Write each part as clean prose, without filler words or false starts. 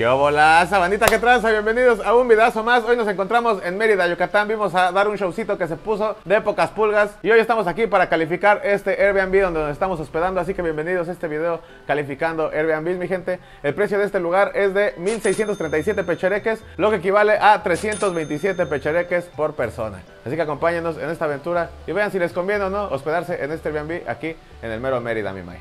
¡Qué bolaza, bandita! ¡Qué tranza! Bienvenidos a un videazo más. Hoy nos encontramos en Mérida, Yucatán. Vimos a dar un showcito que se puso de pocas pulgas. Y hoy estamos aquí para calificar este Airbnb donde nos estamos hospedando. Así que bienvenidos a este video calificando Airbnb, mi gente. El precio de este lugar es de 1,637 pechereques, lo que equivale a 327 pechereques por persona. Así que acompáñenos en esta aventura y vean si les conviene o no hospedarse en este Airbnb aquí en el mero Mérida, mi mae.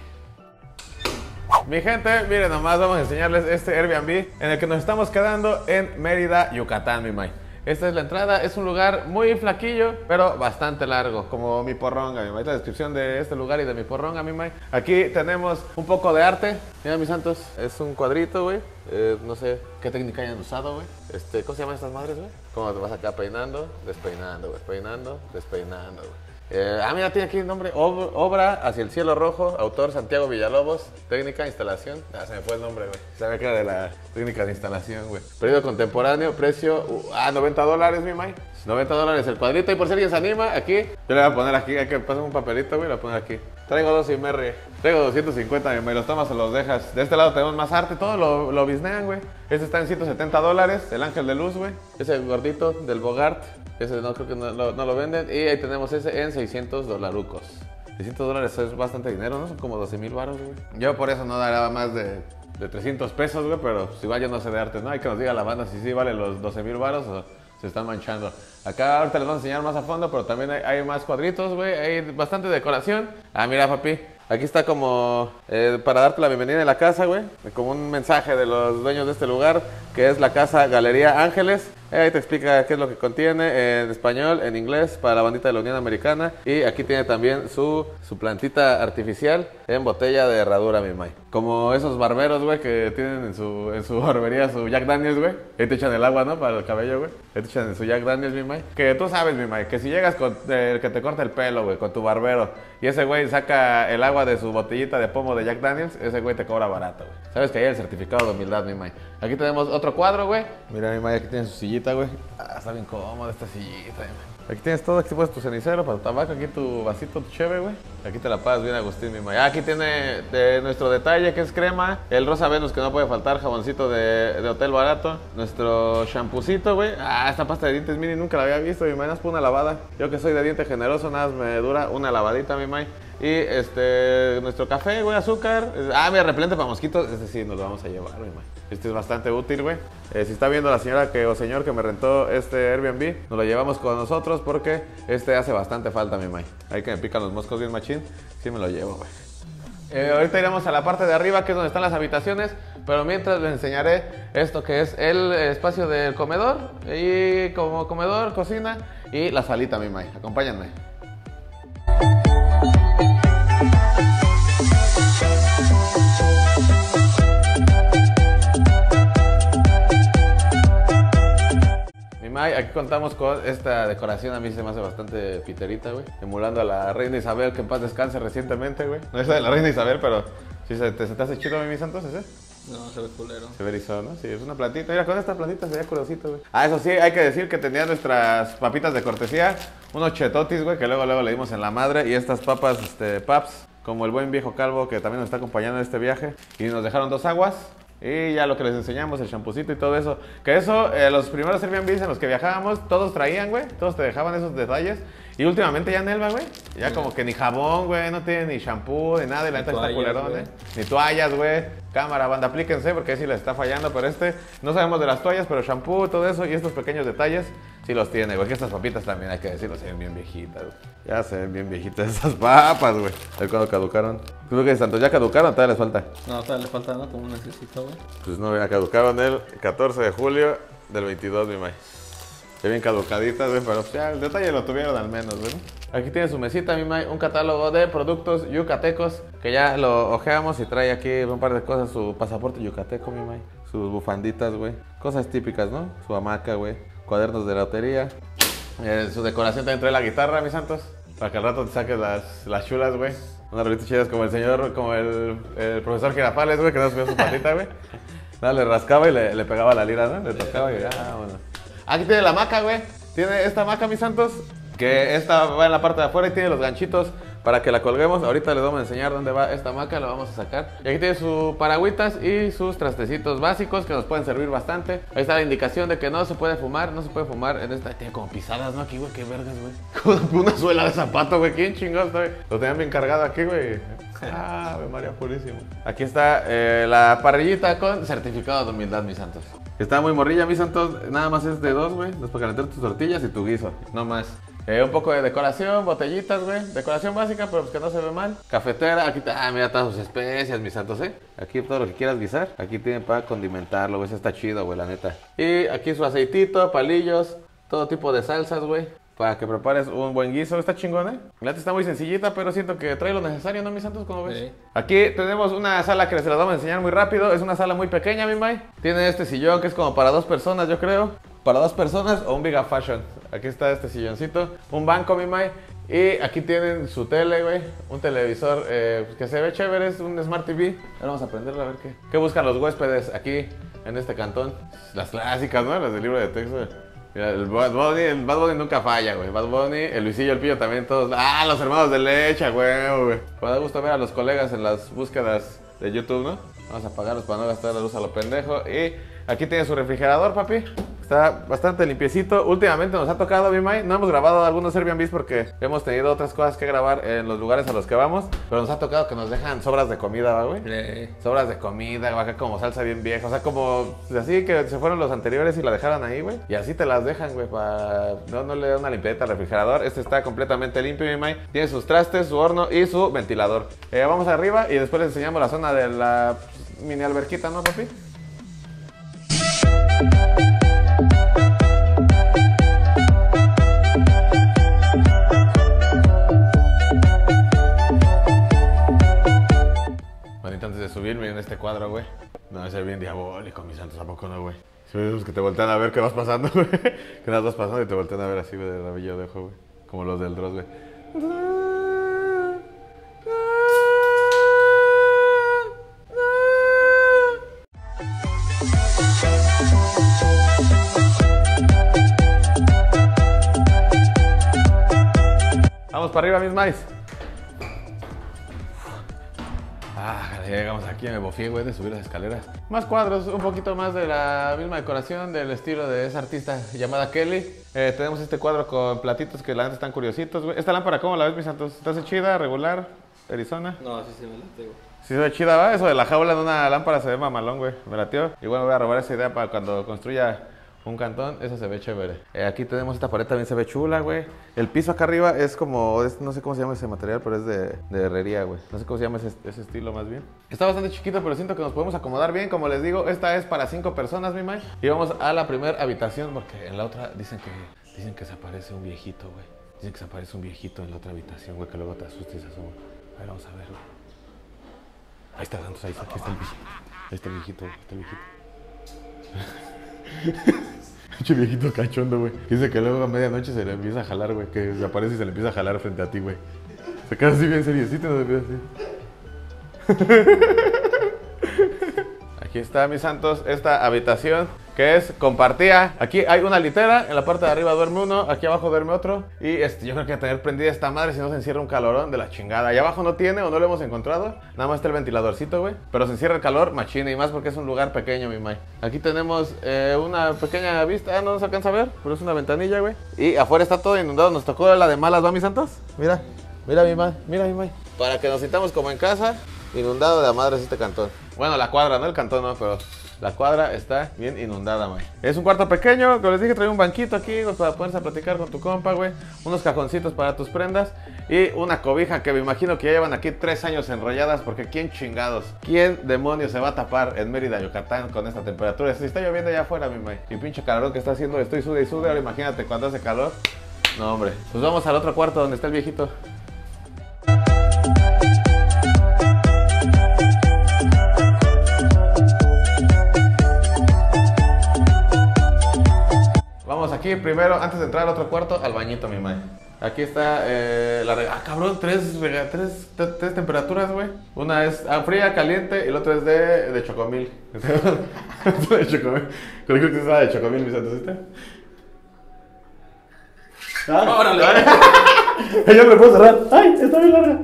Mi gente, miren nomás, vamos a enseñarles este Airbnb en el que nos estamos quedando en Mérida, Yucatán, mi may. Esta es la entrada, es un lugar muy flaquillo, pero bastante largo, como mi porronga, mi may. La descripción de este lugar y de mi porronga, mi may. Aquí tenemos un poco de arte. Mira, mis santos, es un cuadrito, güey. No sé qué técnica hayan usado, güey. ¿Cómo se llaman estas madres, güey? Como te vas acá peinando, despeinando, güey. Peinando, despeinando, güey. Mira, tiene aquí el nombre, obra hacia el cielo rojo, autor Santiago Villalobos, técnica de instalación, se me fue el nombre, güey, se me queda de la técnica de instalación, güey. Periodo contemporáneo, precio, $90, mi may, $90 el cuadrito. Y por si alguien se anima, aquí, yo le voy a poner aquí, hay que pasar un papelito, güey, lo voy a poner aquí. Traigo dos y me ríe. Traigo 250, mi may, los tomas o los dejas. De este lado tenemos más arte, todo lo biznean, güey. Este está en $170, el ángel de luz, güey, ese gordito del Bogart. Ese no, creo que no lo venden. Y ahí tenemos ese en $600. $600 es bastante dinero, ¿no? Son como 12,000 baros, güey. Yo por eso no daría más de 300 pesos, güey. Pero si vaya no sé de arte, ¿no? Hay que nos diga la banda si sí vale los 12,000 baros o se están manchando. Acá ahorita les vamos a enseñar más a fondo, pero también hay más cuadritos, güey. Hay bastante decoración. Mira, papi. Aquí está como para darte la bienvenida en la casa, güey. Como un mensaje de los dueños de este lugar, que es la Casa Galería Ángeles. Ahí te explica qué es lo que contiene en español, en inglés, para la bandita de la Unión Americana. Y aquí tiene también su plantita artificial en botella de herradura, mi may. Como esos barberos, güey, que tienen en su barbería su Jack Daniels, güey. Ahí te echan el agua, ¿no? Para el cabello, güey. Ahí te echan su Jack Daniels, mi may. Que tú sabes, mi may, que si llegas con el que te corta el pelo, güey, con tu barbero, y ese güey saca el agua de su botellita de pomo de Jack Daniels, ese güey te cobra barato, güey. Sabes que hay el certificado de humildad, mi may. Aquí tenemos otro cuadro, güey. Mira, mi may, aquí tienes su sillita, güey. Está bien cómoda esta sillita, güey. Aquí tienes todo, aquí puedes tu cenicero para tu tabaco, aquí tu vasito, tu cheve, güey. Aquí te la pasas bien, Agustín, mi may. Aquí tiene nuestro detalle, que es crema, el rosa Venus, que no puede faltar, jaboncito de hotel barato, nuestro champucito, güey. Esta pasta de dientes mini nunca la había visto, mi may, nada más por una lavada. Yo que soy de diente generoso, nada más me dura una lavadita, mi may. Y nuestro café, güey, azúcar. Mira, repelente para mosquitos. Este sí nos lo vamos a llevar, mi may. Este es bastante útil, güey. Si está viendo la señora o señor que me rentó este Airbnb, nos lo llevamos con nosotros porque este hace bastante falta, mi may. Ahí que me pican los moscos bien machín, sí me lo llevo, güey. Ahorita iremos a la parte de arriba, que es donde están las habitaciones. Pero mientras les enseñaré esto que es el espacio del comedor. Y como comedor, cocina y la salita, mi may. Acompáñenme. Aquí contamos con esta decoración, a mí se me hace bastante piterita, güey. Emulando a la reina Isabel, que en paz descanse recientemente, güey. No es de la reina Isabel, pero si se te hace chido, mi santos, ¿es eso? No, se ve culero. Se ve rizado, ¿no? Sí, es una plantita. Mira, con esta plantita se veía curiosito, güey. Eso sí, hay que decir que tenía nuestras papitas de cortesía. Unos chetotis, güey, que luego le dimos en la madre. Y estas papas, paps, como el buen viejo calvo que también nos está acompañando en este viaje. Y nos dejaron dos aguas. Y ya lo que les enseñamos, el champucito y todo eso. Que eso, los primeros Airbnbs en los que viajábamos, todos traían, güey. Todos te dejaban esos detalles. Y últimamente ya en Elba, güey, ya como que ni jabón, güey, no tiene ni shampoo, ni nada. Y la neta está culerón, güey. Ni toallas, güey. Cámara, banda, aplíquense porque sí les está fallando. Pero no sabemos de las toallas, pero shampoo, todo eso. Y estos pequeños detalles sí los tiene, güey. Que estas papitas también, hay que decirlo, se ven bien viejitas, güey. Ya se ven bien viejitas esas papas, güey. A ver cuando caducaron. Creo que tanto ya caducaron, todavía les falta. No, todavía les falta, ¿no? Como un necesito, güey. Pues no, ya caducaron el 14 de julio del 22, mi may. Ya bien caducaditas, güey, pero ya el detalle lo tuvieron al menos, güey. Aquí tiene su mesita, mi may, un catálogo de productos yucatecos, que ya lo ojeamos y trae aquí un par de cosas, su pasaporte yucateco, mi may. Sus bufanditas, güey. Cosas típicas, ¿no? Su hamaca, güey. Cuadernos de lotería. Su decoración también trae la guitarra, mis santos. Para que al rato te saques las chulas, güey. Unas rolitas chidas como el señor, como el profesor Girafales, güey, que no subió su patita, güey. Nada, le rascaba y le pegaba la lira, ¿no? Le tocaba y ya, bueno. Aquí tiene la hamaca, güey. Tiene esta hamaca, mis santos, que esta va en la parte de afuera y tiene los ganchitos para que la colguemos. Ahorita les vamos a enseñar dónde va esta hamaca, la vamos a sacar. Y aquí tiene sus paragüitas y sus trastecitos básicos que nos pueden servir bastante. Ahí está la indicación de que no se puede fumar, no se puede fumar en esta. Tiene como pisadas, ¿no? Aquí, güey, qué vergas, güey. Con una suela de zapato, güey, qué chingados, güey. Lo tenían bien cargado aquí, güey. Ah, María purísimo. Aquí está la parrillita con certificado de humildad, mis santos. Está muy morrilla, mis santos. Nada más es de dos, güey. Después para calentar tus tortillas y tu guiso. No más. Un poco de decoración, botellitas, güey. Decoración básica, pero pues que no se ve mal. Cafetera, aquí está. Ah, mira todas sus especias, mis santos, ¿eh? Aquí todo lo que quieras guisar. Aquí tienen para condimentarlo, güey. Eso está chido, güey, la neta. Y aquí su aceitito, palillos, todo tipo de salsas, güey. Para que prepares un buen guiso. Está chingón, ¿eh? La neta está muy sencillita, pero siento que trae lo necesario, ¿no, mis santos? ¿Cómo ves? Sí. Aquí tenemos una sala que les la vamos a enseñar muy rápido. Es una sala muy pequeña, mi mai. Tiene este sillón que es como para dos personas, yo creo. Para dos personas o un big fashion. Aquí está este silloncito. Un banco, mi mai. Y aquí tienen su tele, güey. Un televisor que se ve chévere. Es un Smart TV. Ahora vamos a aprenderlo a ver qué. ¿Qué buscan los huéspedes aquí en este cantón? Las clásicas, ¿no? Las del libro de texto, güey. Mira, el Bad Bunny nunca falla, güey. Bad Bunny, el Luisillo, el Pillo también, todos. ¡Ah, los hermanos de leche, güey! Me da gusto ver a los colegas en las búsquedas de YouTube, ¿no? Vamos a apagarlos para no gastar la luz a lo pendejo. Y aquí tiene su refrigerador, papi. Está bastante limpiecito. Últimamente nos ha tocado, mi mai. No hemos grabado algunos Airbnb porque hemos tenido otras cosas que grabar en los lugares a los que vamos. Pero nos ha tocado que nos dejan sobras de comida, güey. Sobras de comida, acá como salsa bien vieja. O sea, como así que se fueron los anteriores y la dejaron ahí, güey. Y así te las dejan, güey, para... No le dan una limpiadita al refrigerador. Este está completamente limpio, mi mai. Tiene sus trastes, su horno y su ventilador. Vamos arriba y después les enseñamos la zona de la mini alberquita, ¿no, papi? Subirme en este cuadro, güey. No, ese es bien diabólico, mis santos, ¿a poco no, güey? Si ves que te voltean a ver qué vas pasando, güey. Que nada vas pasando y te voltean a ver así, güey, de rabillo de ojo, güey. Como los del Dross, güey. Vamos para arriba, mis maíz. Llegamos aquí, me bofié, güey, de subir las escaleras. Más cuadros, un poquito más de la misma decoración del estilo de esa artista llamada Kelly. Tenemos este cuadro con platitos que la gente están curiositos, güey. Esta lámpara, ¿cómo la ves, mis santos? ¿Te hace chida, regular, Arizona? No, así se me late, güey. Sí se ve chida, ¿va? Eso de la jaula en una lámpara se ve mamalón, güey. Me latió. Igual me voy a robar esa idea para cuando construya un cantón. Eso se ve chévere. Aquí tenemos esta pared, también se ve chula, güey. El piso acá arriba es como, no sé cómo se llama ese material, pero es de herrería, güey. No sé cómo se llama ese estilo más bien. Está bastante chiquito, pero siento que nos podemos acomodar bien. Como les digo, esta es para 5 personas, mi mai. Y vamos a la primera habitación, porque en la otra dicen que se aparece un viejito, güey. Dicen que se aparece un viejito en la otra habitación, güey, que luego te asusta y se asoma. A ver, vamos a ver, güey. Ahí está, Santos, ahí está, aquí está el viejito. Ahí está el viejito, güey, está el viejito. Pinche viejito cachondo, güey. Dice que luego a medianoche se le empieza a jalar, güey. Que se aparece y se le empieza a jalar frente a ti, güey. Se queda así bien seriecito, no se empieza así. Aquí está, mis santos, esta habitación que es compartida. Aquí hay una litera, en la parte de arriba duerme uno, aquí abajo duerme otro. Y yo creo que tener prendida esta madre, si no se encierra un calorón de la chingada. Allá abajo no tiene o no lo hemos encontrado. Nada más está el ventiladorcito, güey. Pero se encierra el calor, machine, y más porque es un lugar pequeño, mi mai. Aquí tenemos una pequeña vista, no nos alcanza a ver, pero es una ventanilla, güey. Y afuera está todo inundado, nos tocó la de malas, ¿va, mis santos? Mira, mira, mi mai, mira, mi mai. Para que nos sintamos como en casa, inundado de madres este cantón. Bueno, la cuadra, no el cantón, no, pero... La cuadra está bien inundada, güey. Es un cuarto pequeño, como les dije, trae un banquito aquí, güey, para ponerse a platicar con tu compa, güey. Unos cajoncitos para tus prendas y una cobija que me imagino que ya llevan aquí 3 años enrolladas, porque ¿quién chingados? ¿Quién demonios se va a tapar en Mérida, Yucatán con esta temperatura? Si está lloviendo allá afuera, mi mai. Y pinche calorón que está haciendo, estoy sude y sude, ahora imagínate cuando hace calor. No, hombre. Pues vamos al otro cuarto donde está el viejito. Aquí primero, antes de entrar al otro cuarto, al bañito, mi mai. Aquí está la regla. Ah, cabrón, tres temperaturas, güey. Una es fría, caliente, y la otra es de chocomil. De chocomil. Creo que es la de chocomil, mis santos. ¿Ah? ¡Órale! Yo me puedo cerrar. ¡Ay, está bien larga!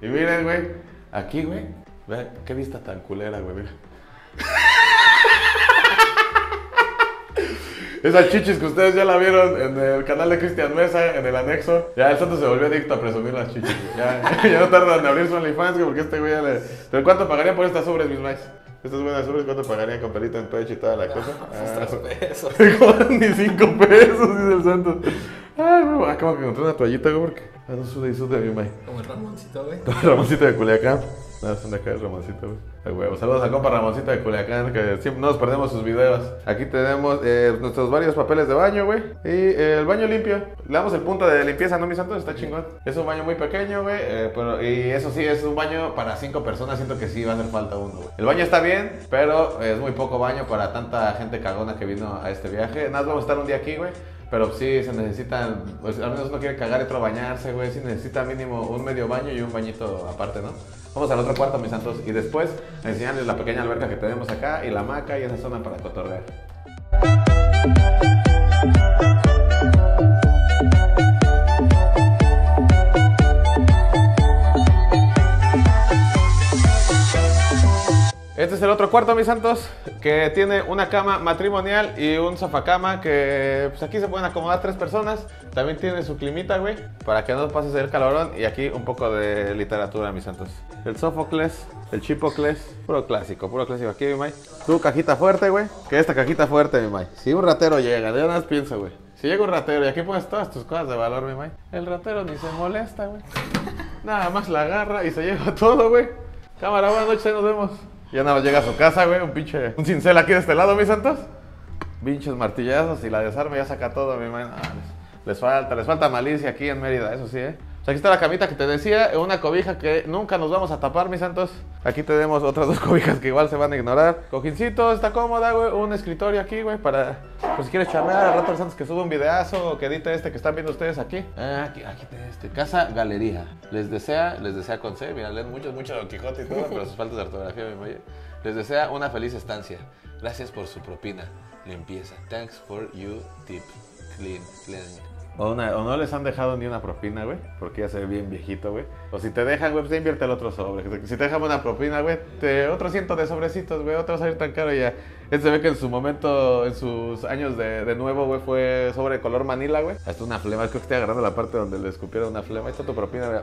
Y miren, güey. Aquí, güey. Qué vista tan culera, güey. Mira. Esas chichis que ustedes ya la vieron en el canal de Cristian Mesa, en el anexo. Ya el santo se volvió adicto a presumir las chichis. Ya no tardan en abrir su OnlyFans, porque este güey ya le... ¿Pero cuánto pagarían por estas sobres, mis maíz? Estas buenas sobres, ¿cuánto pagarían con pelito en pecho y toda la cosa? Ah, 3 pesos. Ni 5 pesos, dice el santo. Ay, güey, acabo que encontré una toallita, güey, porque... Ah, no sude y sude, mi maíz. Como el Ramoncito, güey. Como el Ramoncito de Culiacán. No, son de acá el Ramoncito, güey. Bueno, saludos al compa Ramoncito de Culiacán, que siempre nos perdemos sus videos. Aquí tenemos nuestros varios papeles de baño, güey. Y el baño limpio. Le damos el punto de limpieza, ¿no, mis santos? Está chingón. Es un baño muy pequeño, güey. Pero, y eso sí, es un baño para 5 personas. Siento que sí va a hacer falta uno, güey. El baño está bien, pero es muy poco baño para tanta gente cagona que vino a este viaje. Nada, vamos a estar un día aquí, güey. Pero sí, se necesitan, pues, al menos uno quiere cagar y otro bañarse, güey. Sí, necesita mínimo un medio baño y un bañito aparte, ¿no? Vamos al otro cuarto, mis santos, y después enseñarles la pequeña alberca que tenemos acá y la hamaca y esa zona para cotorrear. Este es el otro cuarto, mis santos, que tiene una cama matrimonial y un sofacama que, pues, aquí se pueden acomodar 3 personas. También tiene su climita, güey, para que no pases el calorón. Y aquí un poco de literatura, mis santos. El Sofocles, el Chipocles, puro clásico, puro clásico. Aquí, mi may, tu cajita fuerte, güey, que esta cajita fuerte, mi may. Si un ratero llega, de una vez piensa, güey. Si llega un ratero y aquí pones todas tus cosas de valor, mi may, el ratero ni se molesta, güey. Nada más la agarra y se lleva todo, güey. Cámara, buenas noches, ahí nos vemos. Ya nada más llega a su casa, güey, un cincel aquí de este lado, mis santos. Pinches martillazos y la desarma, ya saca todo, mi hermano. Ah, les falta malicia aquí en Mérida, eso sí, eh. O sea, aquí está la camita que te decía, una cobija que nunca nos vamos a tapar, mis santos. Aquí tenemos otras 2 cobijas que igual se van a ignorar. Cojincito, está cómoda, güey, un escritorio aquí, güey, para... Pues si quieres charlar, al rato los santos que suba un videazo o que edite este que están viendo ustedes aquí. Aquí tiene este, Casa Galería. Les desea con C, mira, leen mucho Don Quijote y todo, pero sus faltas de ortografía, mi mayor. Les desea una feliz estancia. Gracias por su propina, limpieza. Thanks for your tip. Clean. O no les han dejado ni una propina, güey, porque ya se ve bien viejito, güey. O si te dejan, güey, pues ya invierte el otro sobre. Si te dejan una propina, güey, otro 100 de sobrecitos, güey, no te va a salir tan caro ya. Él se ve que en su momento, en sus años de nuevo, güey, fue sobre color manila, güey. Hasta una flema, creo que estoy agarrando la parte donde le escupieron una flema. Ahí está tu propina, güey.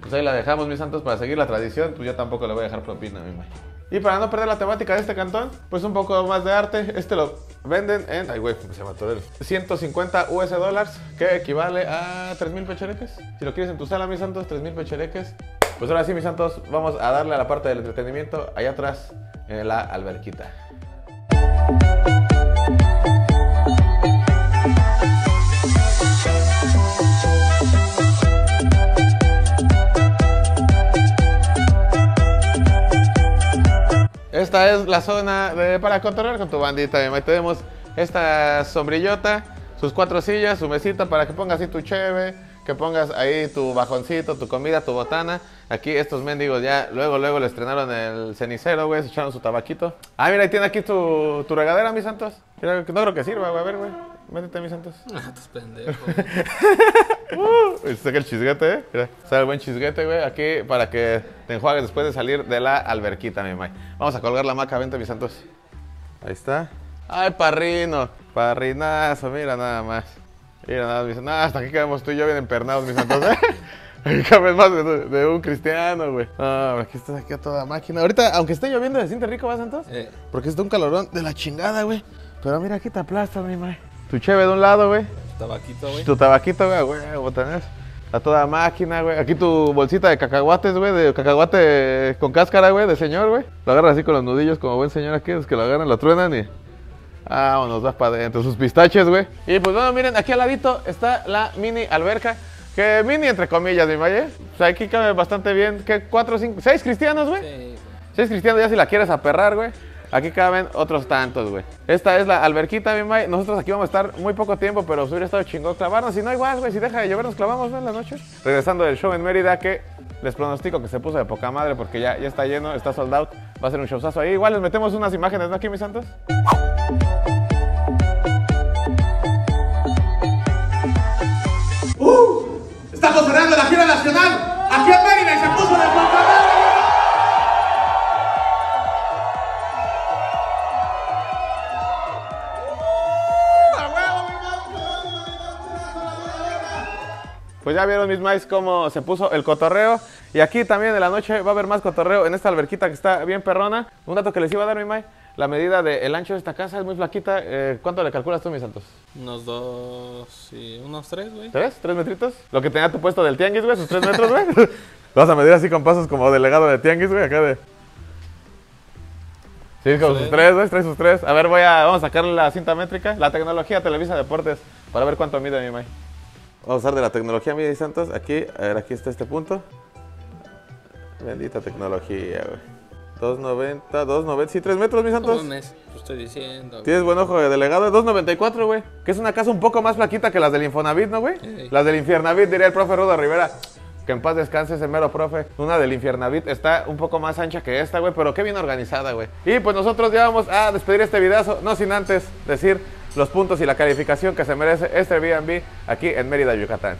Pues ahí la dejamos, mis santos, para seguir la tradición. Pues yo tampoco le voy a dejar propina, mi madre. Y para no perder la temática de este cantón, pues un poco más de arte. Este lo venden en... Ay, güey, se mató él. 150 US dólares, que equivale a 3,000 pechereques. Si lo quieres en tu sala, mis santos, 3,000 pechereques. Pues ahora sí, mis santos, vamos a darle a la parte del entretenimiento allá atrás, en la alberquita. Esta es la zona para cotorrear con tu bandita. Ahí tenemos esta sombrillota, sus 4 sillas, su mesita para que pongas ahí tu cheve, que pongas ahí tu bajoncito, tu comida, tu botana. Aquí estos mendigos ya luego le estrenaron el cenicero, güey, se echaron su tabaquito. Ah, mira, ahí tiene aquí tu regadera, mis santos. Mira, no creo que sirva, güey. A ver, güey, métete, mis santos. Ah, tus pendejos. Saca el chisguete, ¿eh? Mira, sale el buen chisguete, güey, aquí para que te enjuagues después de salir de la alberquita, mi may. Vamos a colgar la hamaca, vente, mis santos. Ahí está. Ay, parrino, parrinazo, mira nada más. Mira nada más, mis santos. Hasta aquí quedamos tú y yo bien empernados, mis santos, ¿eh? Aquí caben más de un cristiano, güey. Ah, aquí estás aquí a toda máquina. Ahorita, aunque esté lloviendo, ¿se siente rico, va, santos? Porque está un calorón de la chingada, güey. Pero mira, aquí te aplasta, mi may. Tu cheve de un lado, güey. Tabaquito, güey. Tu tabaquito, güey, botanés. A toda máquina, güey. Aquí tu bolsita de cacahuates, güey. De cacahuate con cáscara, güey. De señor, güey. Lo agarras así con los nudillos como buen señor aquí. Es que lo agarran, lo truenan y... Ah, nos vas para adentro. Sus pistaches, güey. Y pues bueno, miren. Aquí al ladito está la mini alberca. Que mini entre comillas, mi maye. O sea, aquí cabe bastante bien. ¿Qué? 4, 5, 6 cristianos, güey. Sí. 6 cristianos ya si la quieres aperrar, güey. Aquí caben otros tantos, güey. Esta es la alberquita, mi may. Nosotros aquí vamos a estar muy poco tiempo, pero hubiera estado chingón clavarnos. Si no, igual, güey, si deja de llover, nos clavamos, ¿no? En la noche. Regresando del show en Mérida, que les pronostico que se puso de poca madre porque ya está lleno, está sold out. Va a ser un showzazo ahí. Igual les metemos unas imágenes, ¿no? Aquí, mis santos. pues ya vieron mis maíz cómo se puso el cotorreo. Y aquí también en la noche va a haber más cotorreo en esta alberquita que está bien perrona. Un dato que les iba a dar, mi maíz, la medida del ancho de esta casa es muy flaquita. ¿Cuánto le calculas tú, mis santos? Unos dos y unos tres, güey. ¿Tres? ¿Tres metritos? Lo que tenía tu puesto del tianguis, güey, sus 3 metros, güey. Lo vas a medir así con pasos como delegado de tianguis, güey, acá de... Sí, con sus 3, güey, trae sus 3. A ver, vamos a sacar la cinta métrica. La tecnología Televisa Deportes para ver cuánto mide, mi mai. Vamos a usar de la tecnología, mi santos. Aquí, a ver, aquí está este punto. Bendita tecnología, güey. 2.90, 2.90, sí, 3 metros, mis santos. ¿Cómo estoy diciendo? Tienes buen ojo de delegado, es 2.94, güey. Que es una casa un poco más flaquita que las del Infonavit, ¿no, güey? Sí. Las del Infiernavit, diría el profe Rudo Rivera. Que en paz descanse ese mero profe. Una del Infiernavit está un poco más ancha que esta, güey, pero qué bien organizada, güey. Y pues nosotros ya vamos a despedir este videazo, no sin antes decir los puntos y la calificación que se merece este Airbnb aquí en Mérida, Yucatán.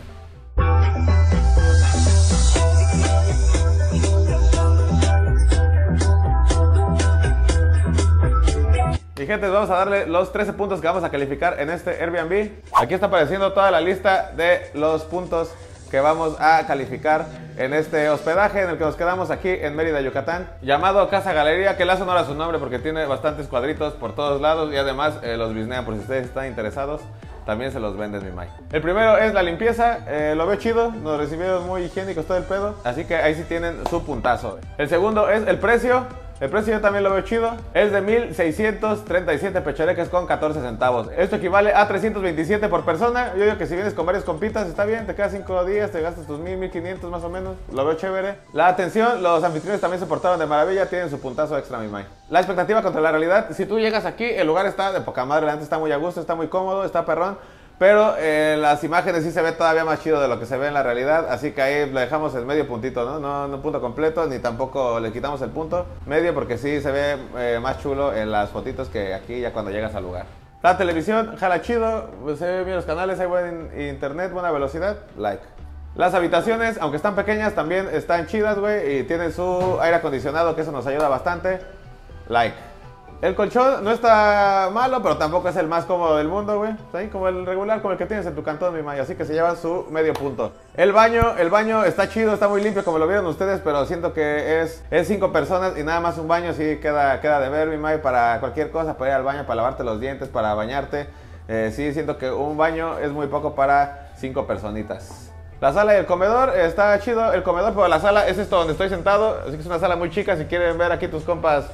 Y gente, vamos a darle los 13 puntos que vamos a calificar en este Airbnb. Aquí está apareciendo toda la lista de los puntos que vamos a calificar en este hospedaje en el que nos quedamos aquí en Mérida, Yucatán, llamado Casa Galería, que le hace honor a su nombre porque tiene bastantes cuadritos por todos lados y además los biznean por si ustedes están interesados. También se los venden, mi mai. El primero es la limpieza, lo veo chido, nos recibieron muy higiénicos, todo el pedo, así que ahí sí tienen su puntazo. El segundo es el precio. El precio yo también lo veo chido. Es de 1637 pechereques con 14 centavos. Esto equivale a 327 por persona. Yo digo que si vienes con varias compitas está bien, te quedas 5 días, te gastas tus 1000, 1500 más o menos. Lo veo chévere. La atención, los anfitriones también se portaron de maravilla, tienen su puntazo extra, mi mai. La expectativa contra la realidad, si tú llegas aquí, el lugar está de poca madre, la gente está muy a gusto, está muy cómodo, está perrón. Pero las imágenes sí se ve todavía más chido de lo que se ve en la realidad. Así que ahí le dejamos el medio puntito, ¿no? No punto completo, ni tampoco le quitamos el punto medio, porque sí se ve más chulo en las fotitos que aquí ya cuando llegas al lugar. La televisión, jala chido, se ven bien los canales, hay buen internet, buena velocidad, like. Las habitaciones, aunque están pequeñas, también están chidas, güey. Y tienen su aire acondicionado, que eso nos ayuda bastante, like. El colchón no está malo, pero tampoco es el más cómodo del mundo, güey. Está ahí como el regular, como el que tienes en tu cantón, mi mai. Así que se lleva su medio punto. El baño está chido, está muy limpio, como lo vieron ustedes, pero siento que es 5 personas y nada más un baño. Sí queda de ver, mi mai, para cualquier cosa, para ir al baño, para lavarte los dientes, para bañarte. Sí, siento que un baño es muy poco para 5 personitas. La sala y el comedor, está chido el comedor, pero la sala es esto donde estoy sentado. Así que es una sala muy chica, si quieren ver aquí tus compas...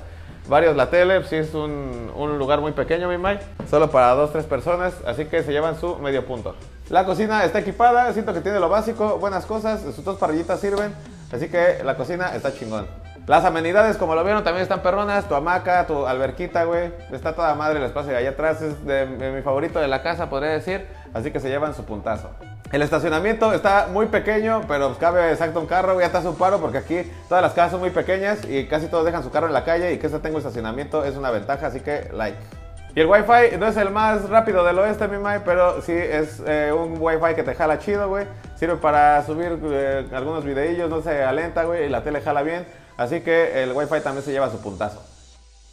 Varios la tele, sí es un lugar muy pequeño, mi mai. Solo para 2-3 personas, así que se llevan su medio punto. La cocina está equipada, siento que tiene lo básico, buenas cosas, sus 2 parrillitas sirven, así que la cocina está chingón. Las amenidades, como lo vieron, también están perronas, tu hamaca, tu alberquita, güey. Está toda madre el espacio de allá atrás, es de mi favorito de la casa, podría decir, así que se llevan su puntazo. El estacionamiento está muy pequeño, pero cabe exacto un carro, ya está su paro, porque aquí todas las casas son muy pequeñas y casi todos dejan su carro en la calle, y que este tenga estacionamiento es una ventaja, así que like. Y el wifi no es el más rápido del oeste, mi mai, pero sí es un wifi que te jala chido, güey. Sirve para subir algunos videillos, no se alenta, güey, y la tele jala bien, así que el wifi también se lleva su puntazo.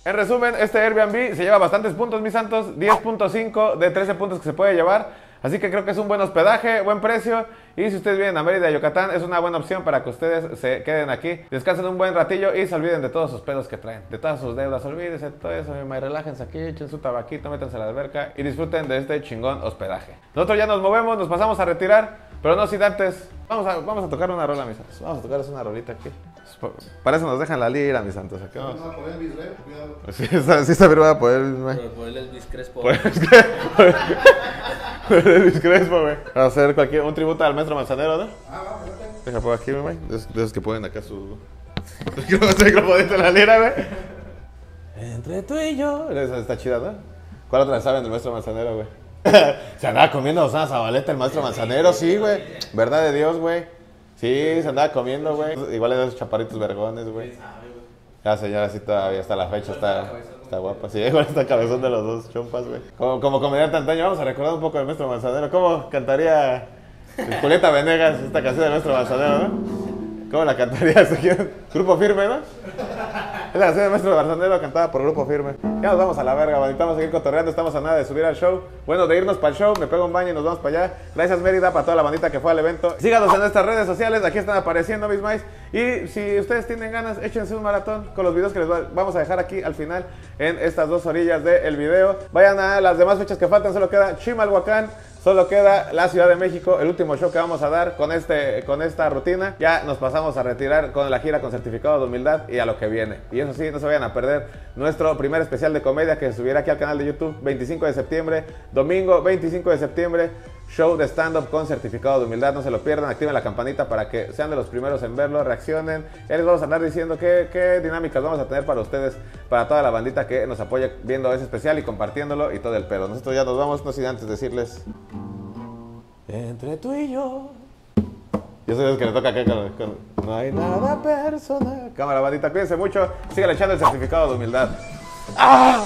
En resumen, este Airbnb se lleva bastantes puntos, mis santos, 10.5 de 13 puntos que se puede llevar. Así que creo que es un buen hospedaje, buen precio, y si ustedes vienen a Mérida, Yucatán, es una buena opción para que ustedes se queden aquí, descansen un buen ratillo y se olviden de todos sus pedos que traen, de todas sus deudas, olvídense de todo eso, mi mai, relájense aquí, echen su tabaquito, métanse a la alberca y disfruten de este chingón hospedaje. Nosotros ya nos movemos, nos pasamos a retirar, pero no sin antes, vamos a tocar una rola, mis santos, vamos a tocarles una rolita aquí. Para eso nos dejan la lira, mis santos. Aquí vamos. No, por Elvis, cuidado. Sí, está firmada por Elvis, güey. Pero por el Elvis Crespo. Por Elvis Crespo, güey. Para hacer un tributo al Maestro Manzanero, ¿no? Ah, vamos, vete. Deja por aquí, mi mai. De esos que ponen acá su... que no sé cómo ponen la lira, güey. Entre tú y yo. Esa está chida, ¿no? ¿Cuál otra saben del Maestro Manzanero, güey? Se andaba comiendo una Zabaleta el Maestro Manzanero, sí, güey. Verdad de Dios, güey. Sí, se andaba comiendo, güey. Igual era esos chaparritos vergones, güey. La señora sí todavía hasta la fecha está guapa. Sí, igual está cabezón de los dos chompas, güey. Como comediante antaño, vamos a recordar un poco del Maestro Manzanero. ¿Cómo cantaría Julieta Venegas esta canción del Maestro Manzanero, no? ¿Cómo la cantaría? Grupo Firme, ¿no? Es la canción de Maestro Manzanero cantada por Grupo Firme. Ya nos vamos a la verga, necesitamos seguir cotorreando, estamos a nada de subir al show. Bueno, de irnos para el show, me pego un baño y nos vamos para allá. Gracias Mérida, para toda la bandita que fue al evento. Síganos en nuestras redes sociales, aquí están apareciendo mis maíz. Y si ustedes tienen ganas, échense un maratón con los videos que les vamos a dejar aquí al final, en estas dos orillas del video. Vayan a las demás fechas que faltan, solo queda Chimalhuacán. Solo queda la Ciudad de México, el último show que vamos a dar con esta rutina. Ya nos pasamos a retirar con la gira con certificado de humildad y a lo que viene. Y eso sí, no se vayan a perder nuestro primer especial de comedia que se subirá aquí al canal de YouTube 25 de septiembre. Domingo 25 de septiembre, show de stand-up con certificado de humildad. No se lo pierdan, activen la campanita para que sean de los primeros en verlo, reaccionen. Ya les vamos a andar diciendo qué dinámicas vamos a tener para ustedes, para toda la bandita que nos apoya viendo ese especial y compartiéndolo y todo el pedo. Nosotros ya nos vamos, no sin antes decirles... Entre tú y yo. Yo soy el que le toca acá con... No hay nada personal. Cámara, bandita, cuídense mucho. Síganle echando el certificado de humildad. ¡Ah!